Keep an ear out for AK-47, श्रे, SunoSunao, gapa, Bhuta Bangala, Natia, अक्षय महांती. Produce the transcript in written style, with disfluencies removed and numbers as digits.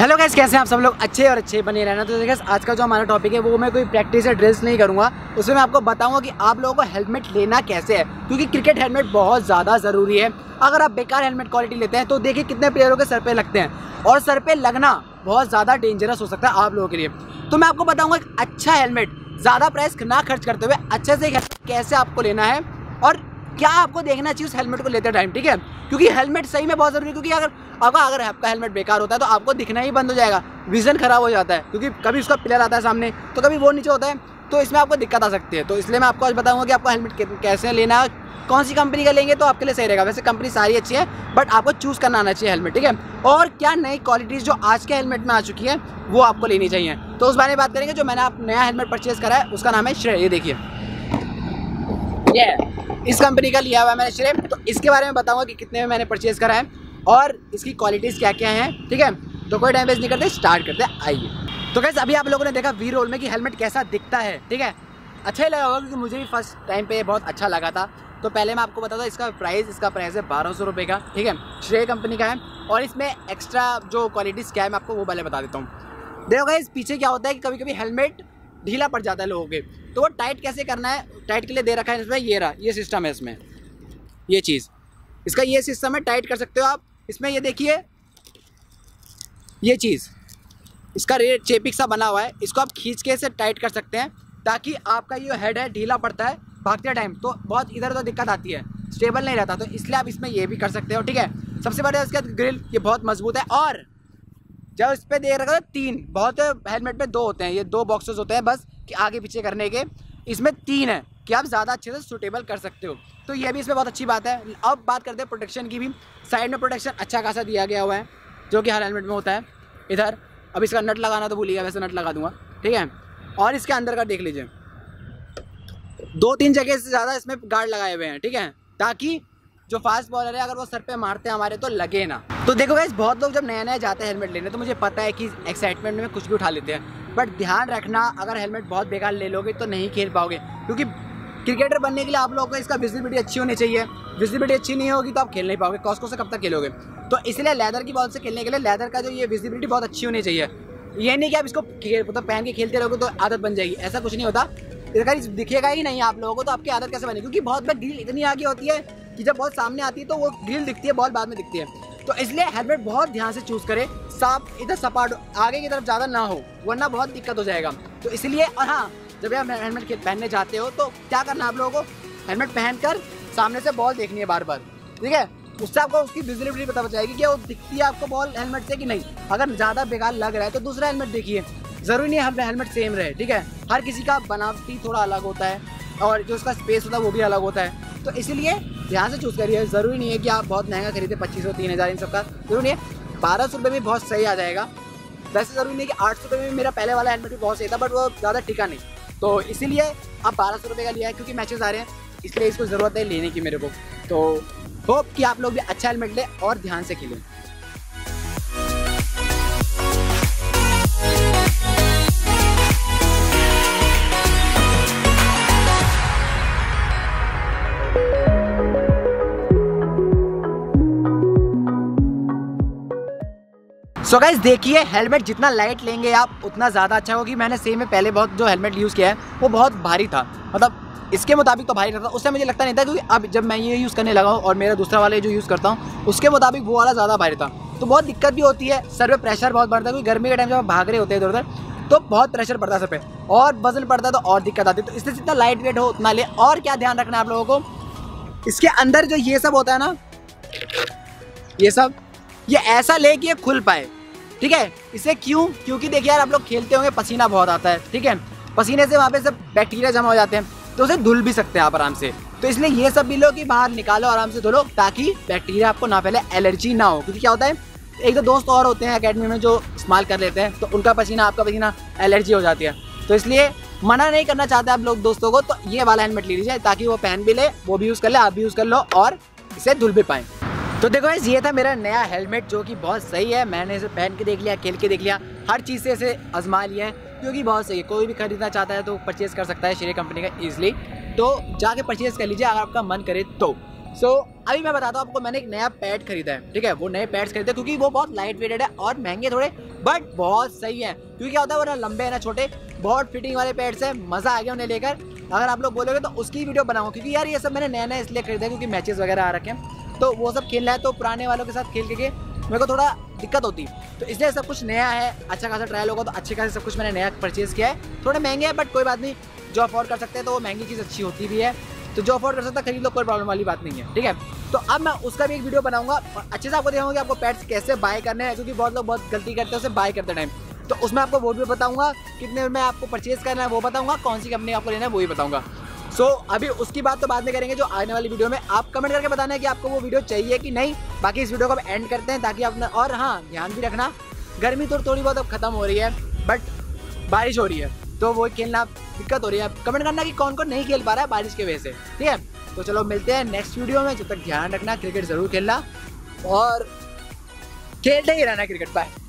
Hello guys, कैसे हैं आप सब लोग। अच्छे और अच्छे बने रहना। तो देखिए, आज का जो हमारा टॉपिक है वो मैं कोई प्रैक्टिस या ड्रिल्स नहीं करूँगा। उसमें मैं आपको बताऊँगा कि आप लोगों को हेलमेट लेना कैसे है, क्योंकि क्रिकेट हेलमेट बहुत ज़्यादा ज़रूरी है। अगर आप बेकार हेलमेट क्वालिटी लेते हैं तो देखिए कितने प्लेयरों के सर पे लगते हैं, और सर पे लगना बहुत ज़्यादा डेंजरस हो सकता है आप लोगों के लिए। तो मैं आपको बताऊँगा एक अच्छा हेलमेट ज़्यादा प्राइस ना खर्च करते हुए अच्छे से कैसे आपको लेना है, और क्या आपको देखना चाहिए उस हेलमेट को लेते टाइम, ठीक है। क्योंकि हेलमेट सही में बहुत ज़रूरी है, क्योंकि अगर आपका हेलमेट बेकार होता है तो आपको दिखना ही बंद हो जाएगा, विज़न ख़राब हो जाता है, क्योंकि कभी उसका प्लेयर आता है सामने तो कभी वो नीचे होता है, तो इसमें आपको दिक्कत आ सकती है। तो इसलिए मैं आपको आज बताऊँगा कि आपको हेलमेट कैसे लेना है, कौन सी कंपनी का लेंगे तो आपके लिए सही रहेगा। वैसे कंपनी सारी अच्छी है, बट आपको चूज़ करना आना चाहिए हेलमेट, ठीक है। और क्या नई क्वालिटीज़ जो आज के हेलमेट में आ चुकी है वो आपको लेनी चाहिए, तो उस बारे में बात करेंगे। जो मैंने आप नया हेलमेट परचेज़ करा है उसका नाम है श्रे, ये देखिए, इस कंपनी का लिया हुआ है मैंने श्रे। तो इसके बारे में बताऊंगा कि कितने में मैंने परचेज करा है और इसकी क्वालिटीज़ क्या क्या हैं, ठीक है। तो कोई टाइम वेस्ट नहीं करते, स्टार्ट करते हैं, आइए। तो गाइस, अभी आप लोगों ने देखा वी रोल में कि हेलमेट कैसा दिखता है, ठीक है। अच्छा ही लगा होगा, क्योंकि मुझे भी फर्स्ट टाइम पे बहुत अच्छा लगा था। तो पहले मैं आपको बताता हूँ इसका प्राइस है 1200 रुपये का, ठीक है। श्रे कंपनी का है, और इसमें एक्स्ट्रा जो क्वालिटीज़ क्या है मैं आपको वो पहले बता देता हूँ। देखो गाइस, पीछे क्या होता है कि कभी कभी हेलमेट ढीला पड़ जाता है लोगों के, तो वो टाइट कैसे करना है, टाइट के लिए दे रखा है इसमें, ये रहा, ये सिस्टम है इसमें, ये चीज़, इसका ये सिस्टम है, टाइट कर सकते हो आप इसमें। ये देखिए, ये चीज़, इसका रेड चेपिक सा बना हुआ है, इसको आप खींच के इसे टाइट कर सकते हैं, ताकि आपका ये हेड है ढीला पड़ता है भागते टाइम, तो बहुत इधर उधर दिक्कत आती है, स्टेबल नहीं रहता, तो इसलिए आप इसमें ये भी कर सकते हो, ठीक है। सबसे बड़ा इसका ग्रिल, ये बहुत मजबूत है, और जब इस पर दे रखा है 3, बहुत हेलमेट में 2 होते हैं, ये 2 बॉक्सेस होते हैं बस कि आगे पीछे करने के, इसमें 3 है कि आप ज़्यादा अच्छे से सूटेबल कर सकते हो, तो ये भी इसमें बहुत अच्छी बात है। अब बात करते हैं प्रोटेक्शन की भी। साइड में प्रोटेक्शन अच्छा खासा दिया गया हुआ है, जो कि हर हेलमेट में होता है। इधर अब इसका नट लगाना तो भूलिएगा, वैसे नट लगा दूंगा, ठीक है। और इसके अंदर का देख लीजिए, 2-3 जगह से ज़्यादा इसमें गार्ड लगाए हुए हैं, ठीक है, ताकि जो फास्ट बॉलर है अगर वो सर पे मारते हैं हमारे तो लगे ना। तो देखो गाइस, बहुत लोग जब नया नया जाते हैं हेलमेट लेने, तो मुझे पता है कि एक्साइटमेंट में कुछ भी उठा लेते हैं, बट ध्यान रखना अगर हेलमेट बहुत बेकार ले लोगे तो नहीं खेल पाओगे, क्योंकि क्रिकेटर बनने के लिए आप लोगों को इसका विजिबिलिटी अच्छी होनी चाहिए। विजिबिलिटी अच्छी नहीं होगी तो आप खेल नहीं पाओगे, कॉस्को से कब तक खेलोगे। तो इसलिए लेदर की बॉल से खेलने के लिए लेदर का जो ये विजिबिलिटी बहुत अच्छी होनी चाहिए, ये नहीं कि आप इसको पहन के खेलते रहोगे तो आदत बन जाएगी, ऐसा कुछ नहीं होता। अगर दिखेगा ही नहीं आप लोगों को तो आपकी आदत कैसे बनेगी, क्योंकि बहुत बार ढील इतनी आगे होती है कि जब बॉल सामने आती है तो वो ढील दिखती है, बॉल बाद में दिखती है। तो इसलिए हेलमेट बहुत ध्यान से चूज़ करें, साफ इधर सपाट आगे की तरफ ज़्यादा ना हो, वरना बहुत दिक्कत हो जाएगा। तो इसलिए, और हाँ, जब आप हेलमेट पहनने जाते हो तो क्या करना आप लोगों को, हेलमेट पहनकर सामने से बॉल देखनी है बार बार, ठीक है। उससे आपको उसकी विजिबिलिटी पता चल जाएगी कि वो दिखती है आपको बॉल हेलमेट से कि नहीं। अगर ज़्यादा बेकार लग रहा है तो दूसरा हेलमेट देखिए, ज़रूरी नहीं है हेलमेट सेम रहे, ठीक है। हर किसी का बनावटी थोड़ा अलग होता है, और जो उसका स्पेस होता है वो भी अलग होता है, तो इसलिए ध्यान से चूज़ करिए। ज़रूरी नहीं है कि आप बहुत महंगा खरीदे, 2500, 3000 इन सबका जरूरी नहीं है। 1200 रुपये में बहुत सही आ जाएगा। वैसे ज़रूरी नहीं कि 800 रुपये में, मेरा पहले वाला हेलमेट भी बहुत सही था बट वो ज़्यादा टिका नहीं, तो इसीलिए आप 1200 रुपये का लिया है, क्योंकि मैचेस आ रहे हैं, इसलिए इसको ज़रूरत है लेने की मेरे को। तो होप कि आप लोग भी अच्छा हेलमेट लें और ध्यान से खेलें। सो गाइस, देखिए हेलमेट जितना लाइट लेंगे आप उतना ज़्यादा अच्छा होगी। मैंने सेम में पहले बहुत जो हेलमेट यूज़ किया है वो बहुत भारी था, मतलब इसके मुताबिक तो भारी रहता, उससे मुझे लगता नहीं था, क्योंकि अब जब मैं ये यूज़ करने लगा हूँ और मेरा दूसरा वाले जो यूज़ करता हूँ उसके मुताबिक वो वाला ज़्यादा भारी था, तो बहुत दिक्कत भी होती है, सर पर प्रेशर बहुत बढ़ता है, क्योंकि गर्मी के टाइम जब आप भाग रहे होते हैं इधर उधर तो बहुत प्रेशर पड़ता है सर पर, और वजन पड़ता है तो और दिक्कत आती है। तो इससे जितना लाइट वेट हो उतना ले। और क्या ध्यान रखना है आप लोगों को, इसके अंदर जो ये सब होता है ना, ये सब, ये ऐसा ले कि ये खुल पाए, ठीक है। इसे क्यों, क्योंकि देखिए यार, आप लोग खेलते होंगे, पसीना बहुत आता है, ठीक है, पसीने से वहाँ पे सब बैक्टीरिया जमा हो जाते हैं, तो उसे धुल भी सकते हैं आप आराम से। तो इसलिए ये सब भी लो कि बाहर निकालो, आराम से धुलो, ताकि बैक्टीरिया आपको ना फैले, एलर्जी ना हो, क्योंकि क्या होता है एक दो दोस्त और होते हैं एकेडमी में जो इस्तेमाल कर लेते हैं, तो उनका पसीना आपका पसीना एलर्जी हो जाती है। तो इसलिए मना नहीं करना चाहते आप लोग दोस्तों को, तो ये वाला हेलमेट ले लीजिए ताकि वो पहन भी ले, वो भी यूज़ कर ले, आप भी यूज़ कर लो और इसे धुल भी पाएँ। तो देखो गाइस, ये था मेरा नया हेलमेट जो कि बहुत सही है। मैंने इसे पहन के देख लिया, खेल के देख लिया, हर चीज़ से इसे आजमा लिया है, क्योंकि बहुत सही है। कोई भी खरीदना चाहता है तो परचेज़ कर सकता है श्रे कंपनी का ईजिली, तो जाके परचेज़ कर लीजिए अगर आपका मन करे तो। अभी मैं बताता हूँ आपको, मैंने एक नया पैड खरीदा है, ठीक है। वो नए पैड्स खरीदे क्योंकि वो बहुत लाइट वेटेड है और महंगे थोड़े, बट बहुत सही है। क्योंकि क्या होता है, वो ना लंबे है ना छोटे, बहुत फिटिंग वाले पैड्स हैं। मज़ा आ गया उन्हें लेकर। अगर आप लोग बोलोगे तो उसकी वीडियो बनाऊँ, क्योंकि यार ये सब मैंने नया नया इसलिए खरीदा क्योंकि मैचेस वगैरह आ रखे हैं, तो वो सब खेलना है। तो पुराने वालों के साथ खेल के मेरे को थोड़ा दिक्कत होती, तो इसलिए सब कुछ नया है। अच्छा खासा ट्रायल होगा तो अच्छे खासे सब कुछ मैंने नया परचेज़ किया है। थोड़े महंगे हैं बट कोई बात नहीं, जो अफोर्ड कर सकते हैं तो वो महंगी चीज़ अच्छी होती भी है, तो जो अफोर्ड कर सकता खरीद लो, कोई प्रॉब्लम वाली बात नहीं है, ठीक है। तो अब मैं उसका भी एक वीडियो बनाऊंगा और अच्छे से आपको दिखाऊंगा कि आपको पैड्स कैसे बाय करने हैं, क्योंकि बहुत लोग बहुत गलती करते हैं उसे बाय करते टाइम। तो उसमें आपको वो भी बताऊंगा, कितने में आपको परचेज़ करना है वो बताऊंगा, कौन सी कंपनी आपको लेना है वो भी बताऊंगा। अभी उसकी बात तो बाद में करेंगे, जो आने वाली वीडियो में। आप कमेंट करके बताना है कि आपको वो वीडियो चाहिए कि नहीं। बाकी इस वीडियो को आप एंड करते हैं ताकि अपना, और हाँ ध्यान भी रखना, गर्मी तो थोड़ी बहुत अब खत्म हो रही है बट बारिश हो रही है, तो वो खेलना दिक्कत हो रही है। आप कमेंट करना कि कौन कौन नहीं खेल पा रहा है बारिश की वजह से, ठीक है। तो चलो मिलते हैं नेक्स्ट वीडियो में। जब तक ध्यान रखना, क्रिकेट ज़रूर खेलना और खेलते ही रहना क्रिकेट। बाय।